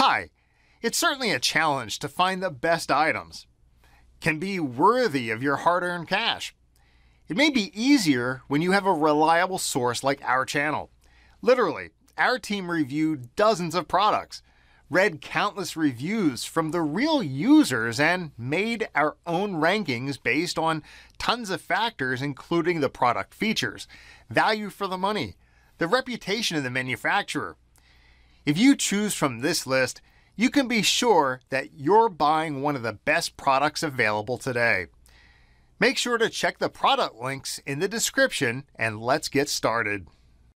Hi, it's certainly a challenge to find the best items. Can be worthy of your hard-earned cash. It may be easier when you have a reliable source like our channel. Literally, our team reviewed dozens of products, read countless reviews from the real users, and made our own rankings based on tons of factors, including the product features, value for the money, the reputation of the manufacturer. If you choose from this list, you can be sure that you're buying one of the best products available today. Make sure to check the product links in the description, and let's get started.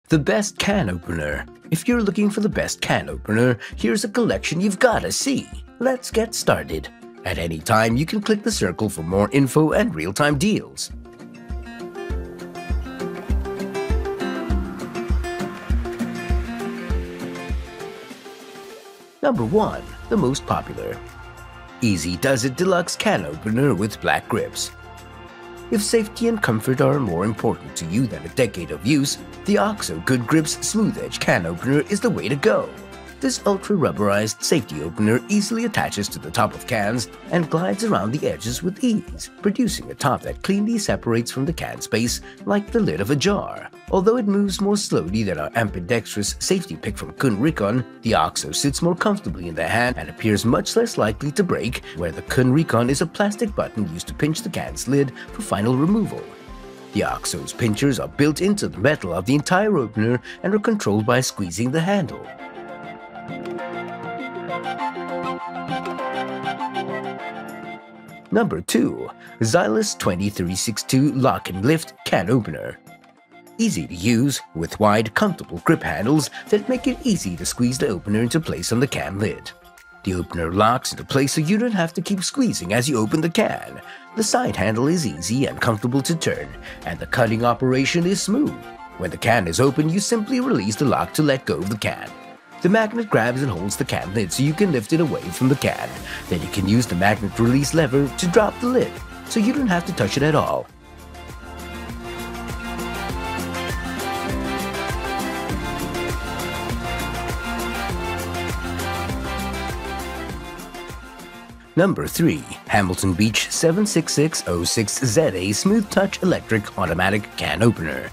The best can opener. If you're looking for the best can opener, here's a collection you've gotta see. Let's get started. At any time, you can click the circle for more info and real-time deals. Number 1. The most popular. Easy Does It Deluxe Can Opener with Black Grips. If safety and comfort are more important to you than a decade of use, the OXO Good Grips Smooth Edge Can Opener is the way to go. This ultra-rubberized safety opener easily attaches to the top of cans and glides around the edges with ease, producing a top that cleanly separates from the can space like the lid of a jar. Although it moves more slowly than our ambidextrous safety pick from Kuhn Rikon, the OXO sits more comfortably in the hand and appears much less likely to break, where the Kuhn Rikon is a plastic button used to pinch the can's lid for final removal. The OXO's pinchers are built into the metal of the entire opener and are controlled by squeezing the handle. Number 2. Zyliss 2362 Lock and Lift Can Opener. Easy to use, with wide, comfortable grip handles that make it easy to squeeze the opener into place on the can lid. The opener locks into place so you don't have to keep squeezing as you open the can. The side handle is easy and comfortable to turn, and the cutting operation is smooth. When the can is open, you simply release the lock to let go of the can. The magnet grabs and holds the can lid so you can lift it away from the can. Then you can use the magnet release lever to drop the lid, so you don't have to touch it at all. Number 3. Hamilton Beach 76606ZA Smooth Touch Electric Automatic Can Opener.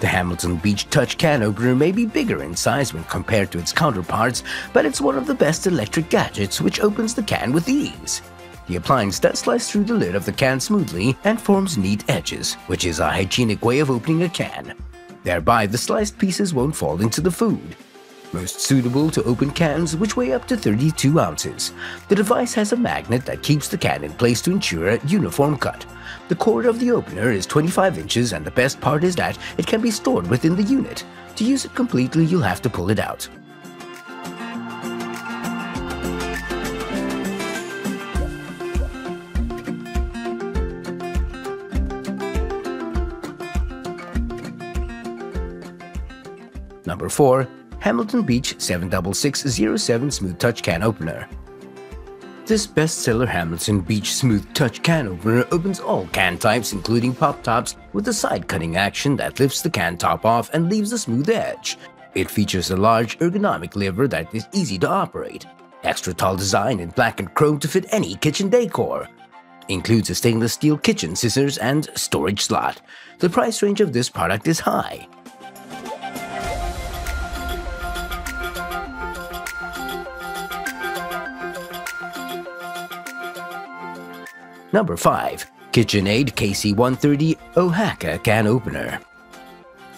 The Hamilton Beach Touch Can Opener may be bigger in size when compared to its counterparts, but it's one of the best electric gadgets which opens the can with ease. The appliance does slice through the lid of the can smoothly and forms neat edges, which is a hygienic way of opening a can. Thereby, the sliced pieces won't fall into the food. Most suitable to open cans which weigh up to 32 ounces. The device has a magnet that keeps the can in place to ensure a uniform cut. The cord of the opener is 25 inches and the best part is that it can be stored within the unit. To use it completely, you'll have to pull it out. Number 4. Hamilton Beach 76607 Smooth Touch Can Opener. This bestseller Hamilton Beach Smooth Touch Can Opener opens all can types including pop tops with a side cutting action that lifts the can top off and leaves a smooth edge. It features a large ergonomic lever that is easy to operate, extra tall design in black and chrome to fit any kitchen decor. Includes a stainless steel kitchen scissors and storage slot. The price range of this product is high. Number 5. KitchenAid KC130 Oaxaca Can Opener.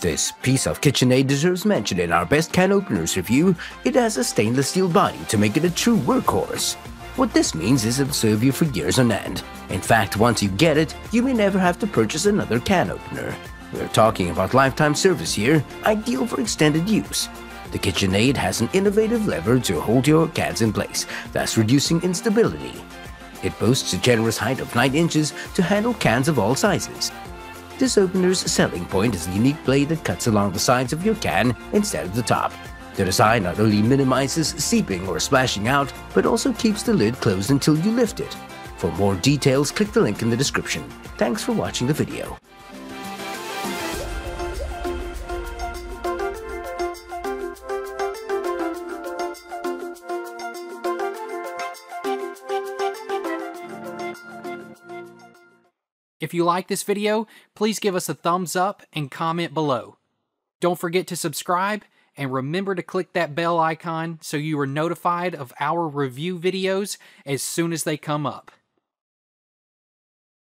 This piece of KitchenAid deserves mention in our Best Can Openers review. It has a stainless steel body to make it a true workhorse. What this means is it'll serve you for years on end. In fact, once you get it, you may never have to purchase another can opener. We're talking about lifetime service here, ideal for extended use. The KitchenAid has an innovative lever to hold your cans in place, thus reducing instability. It boasts a generous height of 9 inches to handle cans of all sizes. This opener's selling point is the unique blade that cuts along the sides of your can instead of the top. The design not only minimizes seeping or splashing out, but also keeps the lid closed until you lift it. For more details, click the link in the description. Thanks for watching the video. If you like this video, please give us a thumbs up and comment below. Don't forget to subscribe, and remember to click that bell icon so you are notified of our review videos as soon as they come up.